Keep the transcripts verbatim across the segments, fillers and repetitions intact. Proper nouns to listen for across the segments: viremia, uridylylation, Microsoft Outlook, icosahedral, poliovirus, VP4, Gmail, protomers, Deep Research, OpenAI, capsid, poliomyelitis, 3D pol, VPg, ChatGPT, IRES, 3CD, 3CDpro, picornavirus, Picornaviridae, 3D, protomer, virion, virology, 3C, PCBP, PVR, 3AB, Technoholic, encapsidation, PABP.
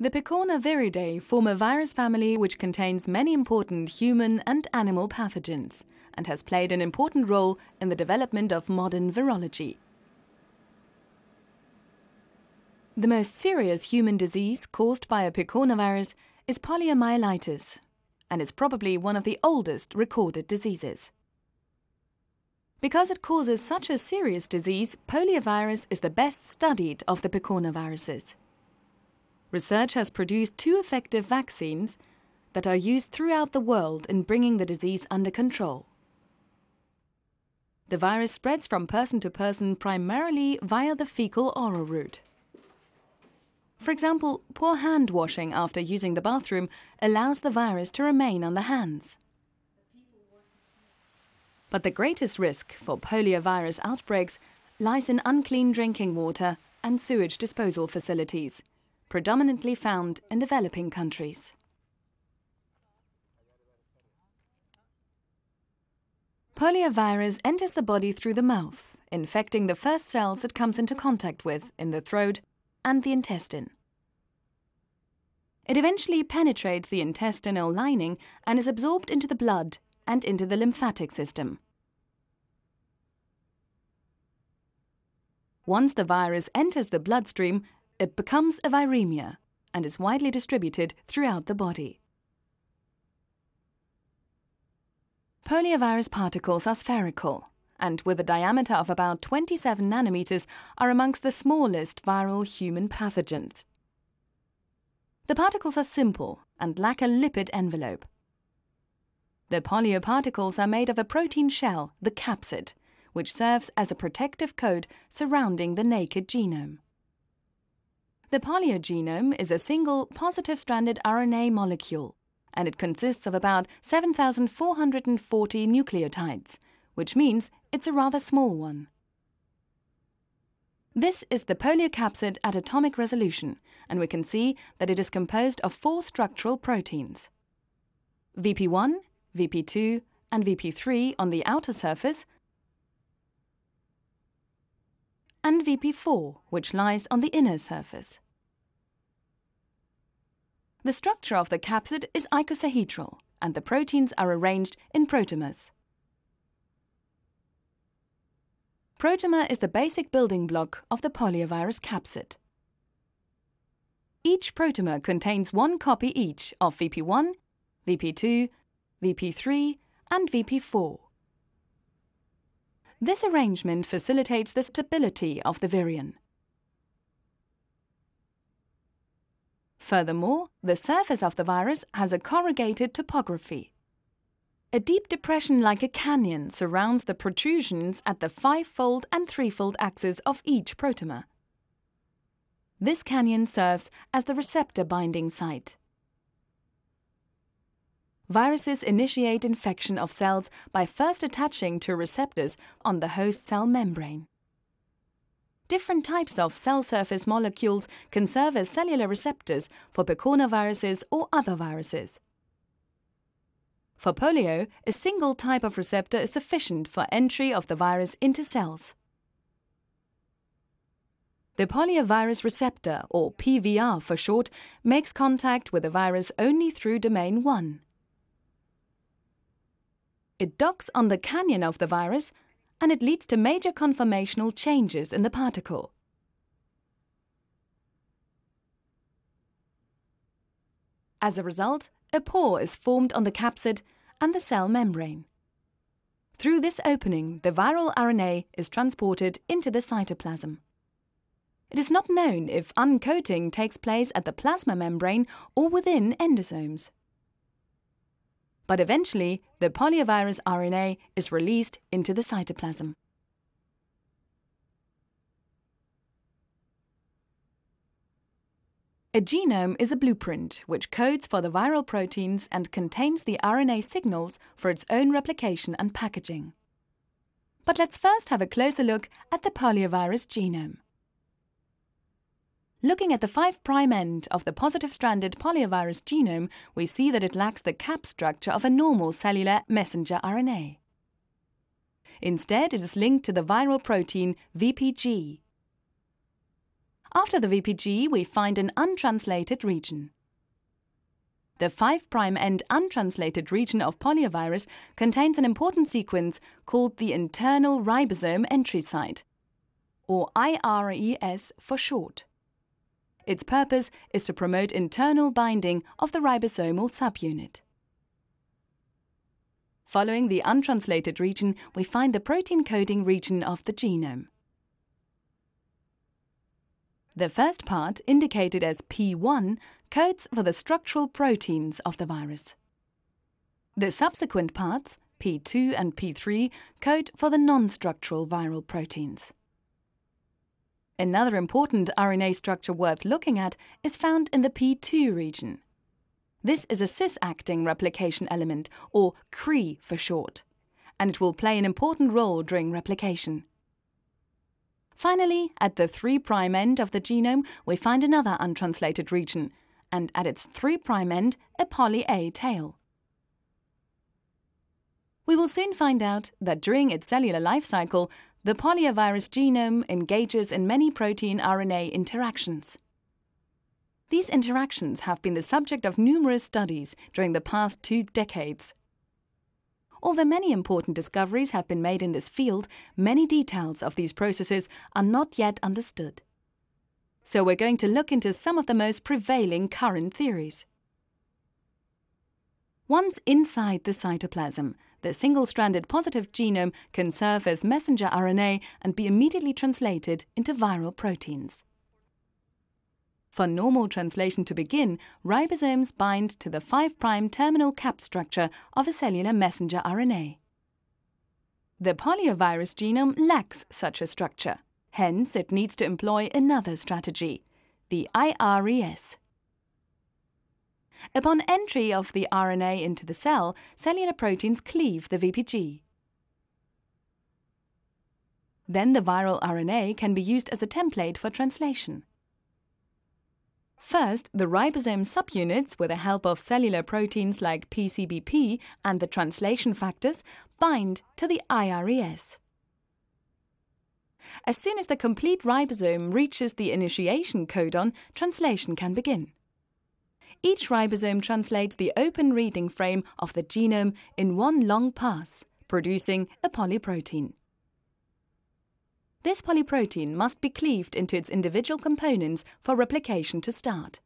The Picornaviridae form a virus family which contains many important human and animal pathogens and has played an important role in the development of modern virology. The most serious human disease caused by a picornavirus is poliomyelitis and is probably one of the oldest recorded diseases. Because it causes such a serious disease, poliovirus is the best studied of the picornaviruses. Research has produced two effective vaccines that are used throughout the world in bringing the disease under control. The virus spreads from person to person primarily via the fecal-oral route. For example, poor hand washing after using the bathroom allows the virus to remain on the hands. But the greatest risk for poliovirus outbreaks lies in unclean drinking water and sewage disposal facilities, predominantly found in developing countries. Poliovirus enters the body through the mouth, infecting the first cells it comes into contact with in the throat and the intestine. It eventually penetrates the intestinal lining and is absorbed into the blood and into the lymphatic system. Once the virus enters the bloodstream, it becomes a viremia and is widely distributed throughout the body. Poliovirus particles are spherical and, with a diameter of about twenty-seven nanometers, are amongst the smallest viral human pathogens. The particles are simple and lack a lipid envelope. The polioparticles are made of a protein shell, the capsid, which serves as a protective coat surrounding the naked genome. The poliogenome is a single positive-stranded R N A molecule, and it consists of about seven thousand four hundred forty nucleotides, which means it's a rather small one. This is the poliocapsid at atomic resolution, and we can see that it is composed of four structural proteins: V P one, V P two and V P three on the outer surface, and V P four, which lies on the inner surface. The structure of the capsid is icosahedral, and the proteins are arranged in protomers. Protomer is the basic building block of the poliovirus capsid. Each protomer contains one copy each of V P one, V P two, V P three and V P four. This arrangement facilitates the stability of the virion. Furthermore, the surface of the virus has a corrugated topography. A deep depression like a canyon surrounds the protrusions at the five-fold and three-fold axes of each protomer. This canyon serves as the receptor binding site. Viruses initiate infection of cells by first attaching to receptors on the host cell membrane. Different types of cell surface molecules can serve as cellular receptors for picornaviruses or other viruses. For polio, a single type of receptor is sufficient for entry of the virus into cells. The poliovirus receptor, or P V R for short, makes contact with the virus only through domain one. It docks on the canyon of the virus and it leads to major conformational changes in the particle. As a result, a pore is formed on the capsid and the cell membrane. Through this opening, the viral R N A is transported into the cytoplasm. It is not known if uncoating takes place at the plasma membrane or within endosomes. But eventually, the poliovirus R N A is released into the cytoplasm. A genome is a blueprint which codes for the viral proteins and contains the R N A signals for its own replication and packaging. But let's first have a closer look at the poliovirus genome. Looking at the five prime end of the positive-stranded poliovirus genome, we see that it lacks the cap structure of a normal cellular messenger R N A. Instead, it is linked to the viral protein V P G. After the V P G, we find an untranslated region. The five prime end untranslated region of poliovirus contains an important sequence called the internal ribosome entry site, or I R E S for short. Its purpose is to promote internal binding of the ribosomal subunit. Following the untranslated region, we find the protein coding region of the genome. The first part, indicated as P one, codes for the structural proteins of the virus. The subsequent parts, P two and P three, code for the non-structural viral proteins. Another important R N A structure worth looking at is found in the P two region. This is a cis-acting replication element, or C R E for short, and it will play an important role during replication. Finally, at the three prime end of the genome, we find another untranslated region, and at its three prime end, a poly-A tail. We will soon find out that during its cellular life cycle, the poliovirus genome engages in many protein-R N A interactions. These interactions have been the subject of numerous studies during the past two decades. Although many important discoveries have been made in this field, many details of these processes are not yet understood. So we're going to look into some of the most prevailing current theories. Once inside the cytoplasm, the single-stranded positive genome can serve as messenger R N A and be immediately translated into viral proteins. For normal translation to begin, ribosomes bind to the five prime terminal cap structure of a cellular messenger R N A. The poliovirus genome lacks such a structure. Hence, it needs to employ another strategy, the I R E S. Upon entry of the R N A into the cell, cellular proteins cleave the V P G. Then the viral R N A can be used as a template for translation. First, the ribosome subunits, with the help of cellular proteins like P C B P and the translation factors, bind to the I R E S. As soon as the complete ribosome reaches the initiation codon, translation can begin. Each ribosome translates the open reading frame of the genome in one long pass, producing a polyprotein. This polyprotein must be cleaved into its individual components for replication to start.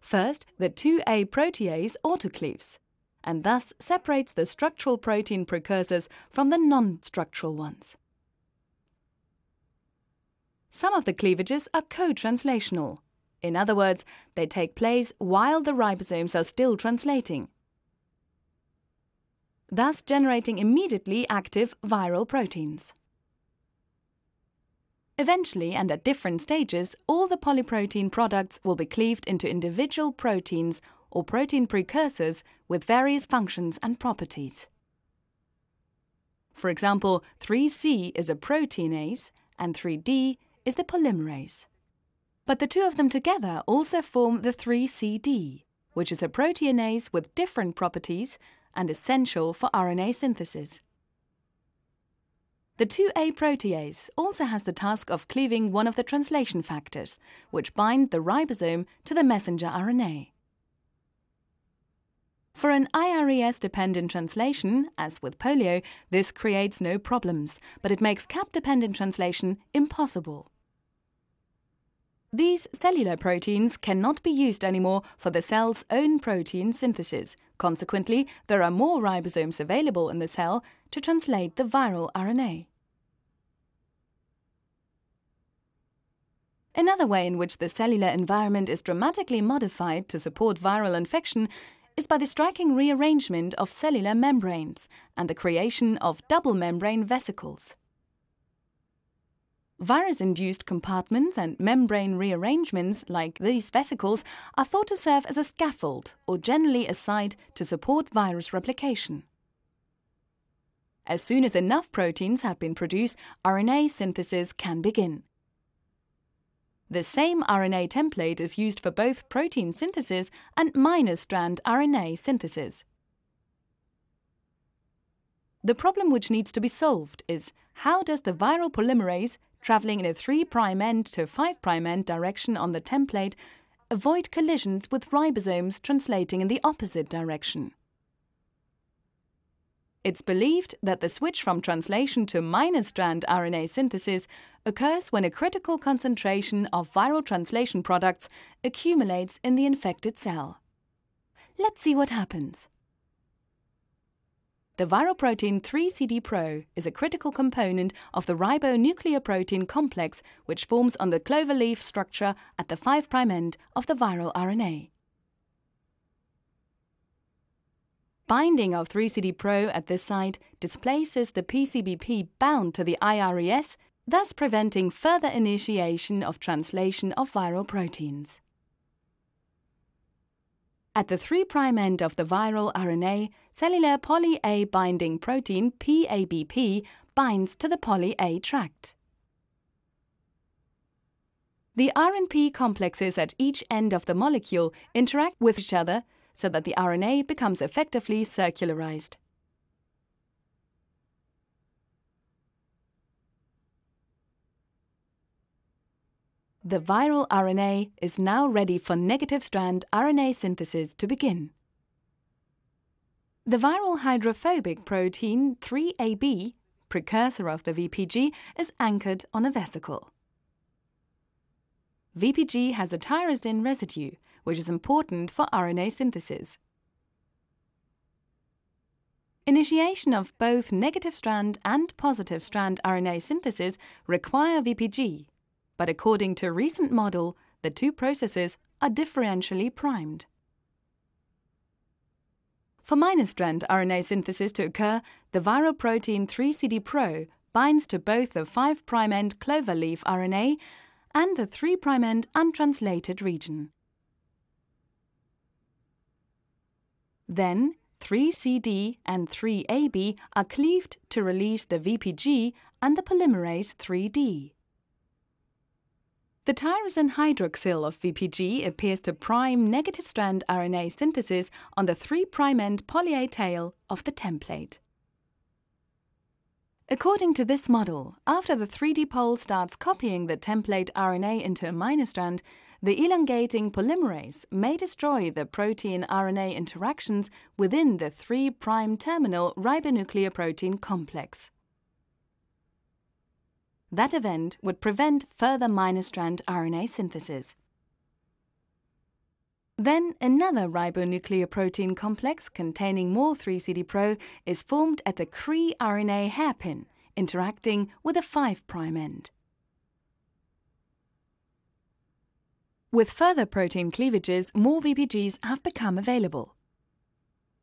First, the two A protease autocleaves, and thus separates the structural protein precursors from the non-structural ones. Some of the cleavages are co-translational. In other words, they take place while the ribosomes are still translating, thus generating immediately active viral proteins. Eventually, and at different stages, all the polyprotein products will be cleaved into individual proteins or protein precursors with various functions and properties. For example, three C is a proteinase and three D is the polymerase. But the two of them together also form the three C D, which is a proteinase with different properties and essential for R N A synthesis. The two A protease also has the task of cleaving one of the translation factors, which bind the ribosome to the messenger R N A. For an I R E S-dependent translation, as with polio, this creates no problems, but it makes cap-dependent translation impossible. These cellular proteins cannot be used anymore for the cell's own protein synthesis. Consequently, there are more ribosomes available in the cell to translate the viral R N A. Another way in which the cellular environment is dramatically modified to support viral infection is by the striking rearrangement of cellular membranes and the creation of double membrane vesicles. Virus-induced compartments and membrane rearrangements like these vesicles are thought to serve as a scaffold or generally a site to support virus replication. As soon as enough proteins have been produced, R N A synthesis can begin. The same R N A template is used for both protein synthesis and minor strand R N A synthesis. The problem which needs to be solved is, how does the viral polymerase traveling in a three prime end to five prime end direction on the template, avoid collisions with ribosomes translating in the opposite direction. It's believed that the switch from translation to minor strand R N A synthesis occurs when a critical concentration of viral translation products accumulates in the infected cell. Let's see what happens. The viral protein three C D pro is a critical component of the ribonucleoprotein complex, which forms on the clover leaf structure at the five prime end of the viral R N A. Binding of three C D pro at this site displaces the P C B P bound to the I R E S, thus preventing further initiation of translation of viral proteins. At the three prime end of the viral R N A, cellular poly A binding protein P A B P binds to the poly A tract. The R and P complexes at each end of the molecule interact with each other so that the R N A becomes effectively circularized. The viral R N A is now ready for negative strand R N A synthesis to begin. The viral hydrophobic protein three A B, precursor of the V P G, is anchored on a vesicle. V P G has a tyrosine residue, which is important for R N A synthesis. Initiation of both negative strand and positive strand R N A synthesis require V P G, but according to a recent model, the two processes are differentially primed. For minor strand R N A synthesis to occur, the viral protein three C D pro binds to both the five prime end clover leaf R N A and the three prime end untranslated region. Then, three C D and three A B are cleaved to release the V P G and the polymerase three D. The tyrosine hydroxyl of V P G appears to prime negative strand R N A synthesis on the three prime end poly A tail of the template. According to this model, after the three D pol starts copying the template R N A into a minor strand, the elongating polymerase may destroy the protein R N A interactions within the three prime terminal ribonucleoprotein complex. That event would prevent further minor strand R N A synthesis. Then another ribonucleoprotein complex containing more three C D pro is formed at the C R E R N A hairpin, interacting with a five prime end. With further protein cleavages, more V P Gs have become available.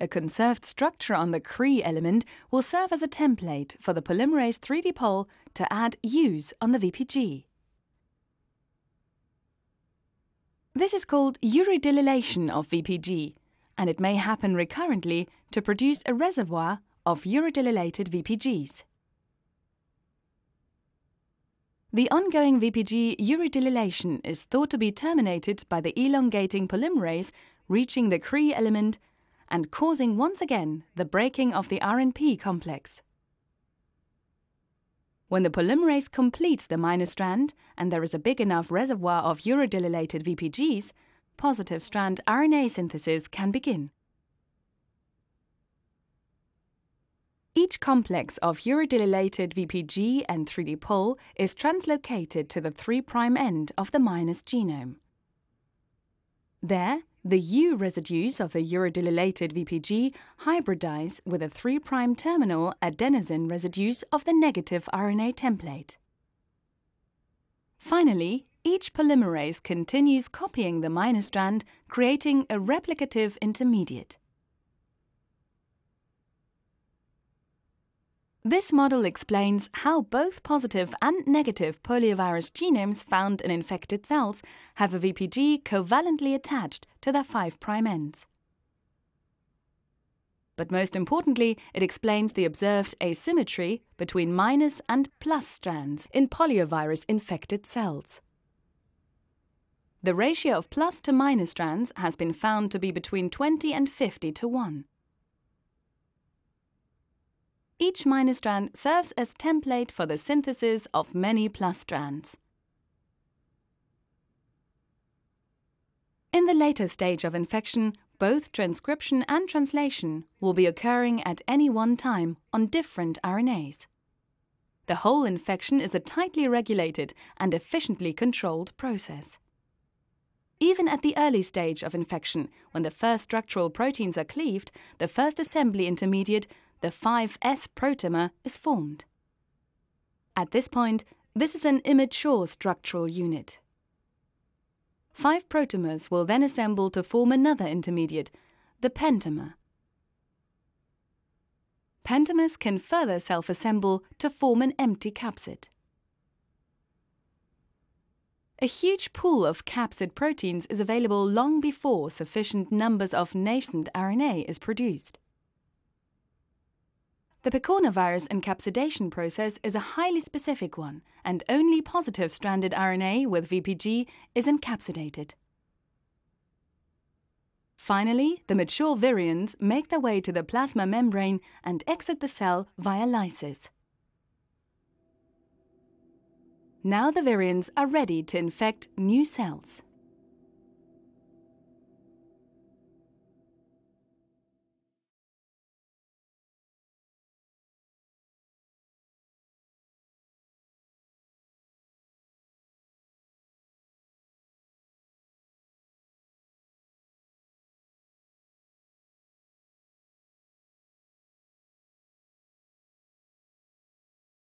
A conserved structure on the C R E element will serve as a template for the polymerase three D pol to add U's on the V P G. This is called uridylylation of V P G, and it may happen recurrently to produce a reservoir of uridylylated V P Gs. The ongoing V P G uridylylation is thought to be terminated by the elongating polymerase reaching the C R E element and causing once again the breaking of the R N P complex. When the polymerase completes the minor strand and there is a big enough reservoir of uridylylated V P Gs, positive strand R N A synthesis can begin. Each complex of uridylylated V P G and three D pol is translocated to the three prime end of the minus genome. There, the U residues of the uridylylated V P G hybridize with the three prime terminal adenosine residues of the negative R N A template. Finally, each polymerase continues copying the minor strand, creating a replicative intermediate. This model explains how both positive and negative poliovirus genomes found in infected cells have a V P G covalently attached to their five prime ends. But most importantly, it explains the observed asymmetry between minus and plus strands in poliovirus infected cells. The ratio of plus to minus strands has been found to be between twenty and fifty to one. Each minus strand serves as template for the synthesis of many plus strands. In the later stage of infection, both transcription and translation will be occurring at any one time on different R N As. The whole infection is a tightly regulated and efficiently controlled process. Even at the early stage of infection, when the first structural proteins are cleaved, the first assembly intermediate, the five S protomer, is formed. At this point, this is an immature structural unit. Five protomers will then assemble to form another intermediate, the pentamer. Pentamers can further self-assemble to form an empty capsid. A huge pool of capsid proteins is available long before sufficient numbers of nascent R N A is produced. The Picornavirus encapsidation process is a highly specific one, and only positive stranded R N A with V P G is encapsidated. Finally, the mature virions make their way to the plasma membrane and exit the cell via lysis. Now the virions are ready to infect new cells.